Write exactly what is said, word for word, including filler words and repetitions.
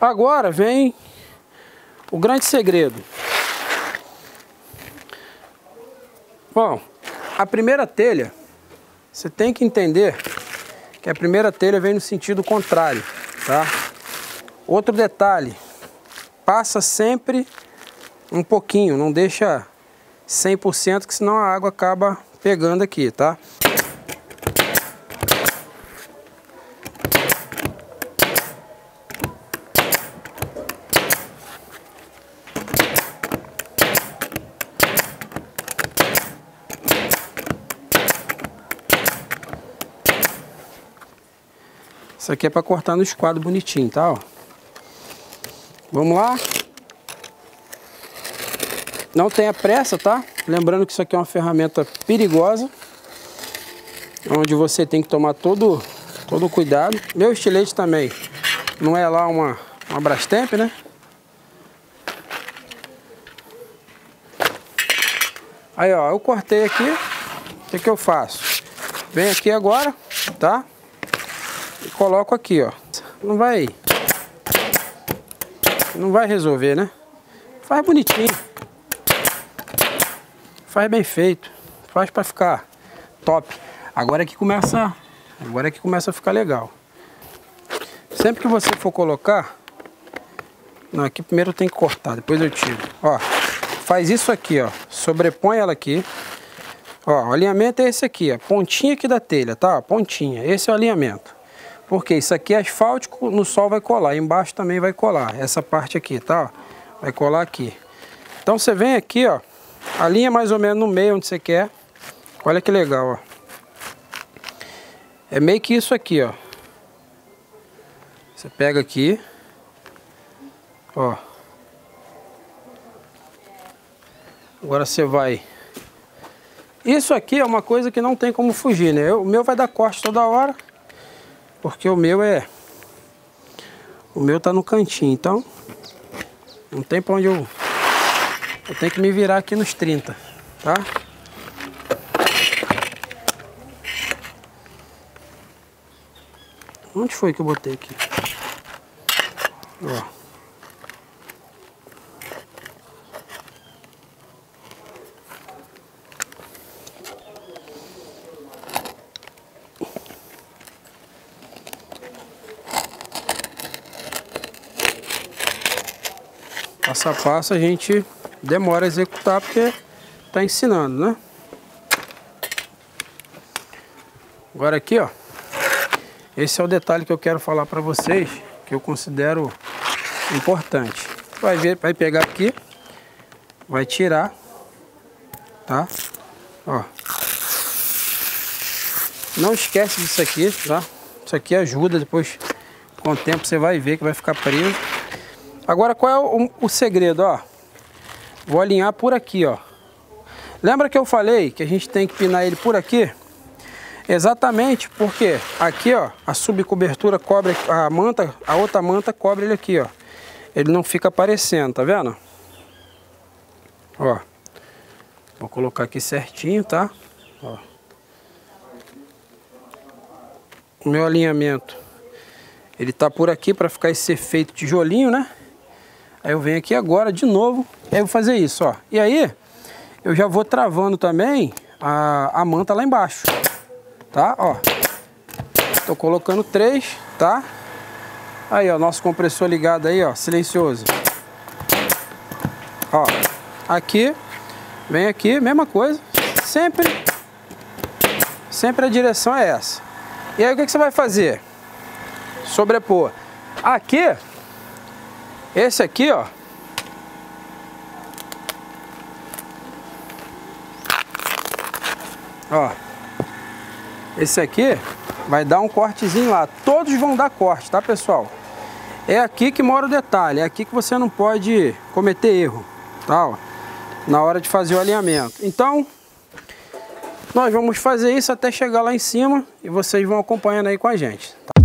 Agora vem o grande segredo. Bom, a primeira telha, você tem que entender que a primeira telha vem no sentido contrário, tá? Outro detalhe, passa sempre um pouquinho, não deixa cem por cento, que senão a água acaba pegando aqui, tá? Isso aqui é para cortar no esquadro bonitinho, tá? Ó. Vamos lá. Não tenha pressa, tá? Lembrando que isso aqui é uma ferramenta perigosa, onde você tem que tomar todo todo cuidado. Meu estilete também não é lá uma, uma Brastemp, né? Aí, ó, eu cortei aqui. O que que eu faço? Venho aqui agora, tá? E coloco aqui, ó. Não vai... Não vai resolver, né? Faz bonitinho. Faz bem feito. Faz pra ficar top. Agora é que começa... Agora é que começa a ficar legal. Sempre que você for colocar... Não, aqui primeiro tem que cortar. Depois eu tiro. Ó. Faz isso aqui, ó. Sobrepõe ela aqui. Ó, o alinhamento é esse aqui, ó. Pontinha aqui da telha, tá? Pontinha. Esse é o alinhamento. Porque isso aqui é asfáltico, no sol vai colar, embaixo também vai colar, essa parte aqui, tá? Vai colar aqui. Então você vem aqui, ó, alinha mais ou menos no meio onde você quer. Olha que legal, ó. É meio que isso aqui, ó. Você pega aqui, ó. Agora você vai... Isso aqui é uma coisa que não tem como fugir, né? O meu vai dar corte toda hora. Porque o meu é... O meu tá no cantinho, então... Não tem pra onde eu... Eu tenho que me virar aqui nos trinta, tá? Onde foi que eu botei aqui? Ó. Passo a passo a gente demora a executar porque tá ensinando, né? Agora aqui, ó, esse é o detalhe que eu quero falar para vocês, que eu considero importante. Vai ver, vai pegar aqui, vai tirar, tá? Ó, não esquece disso aqui, tá? Isso aqui ajuda, depois com o tempo você vai ver que vai ficar preso. Agora, qual é o, o segredo, ó? Vou alinhar por aqui, ó. Lembra que eu falei que a gente tem que pinar ele por aqui? Exatamente, porque aqui, ó, a subcobertura cobre a manta, a outra manta cobre ele aqui, ó. Ele não fica aparecendo, tá vendo? Ó. Vou colocar aqui certinho, tá? Ó. O meu alinhamento, ele tá por aqui para ficar esse efeito tijolinho, né? Aí eu venho aqui agora de novo, aí eu vou fazer isso, ó. E aí, eu já vou travando também a, a manta lá embaixo, tá? Ó, tô colocando três, tá? Aí, ó, nosso compressor ligado aí, ó, silencioso. Ó, aqui, vem aqui, mesma coisa. Sempre, sempre a direção é essa. E aí, o que que você vai fazer? Sobrepor. Aqui... Esse aqui, ó, ó, esse aqui vai dar um cortezinho lá. Todos vão dar corte, tá, pessoal? É aqui que mora o detalhe, é aqui que você não pode cometer erro, tá, ó, na hora de fazer o alinhamento. Então, nós vamos fazer isso até chegar lá em cima e vocês vão acompanhando aí com a gente, tá?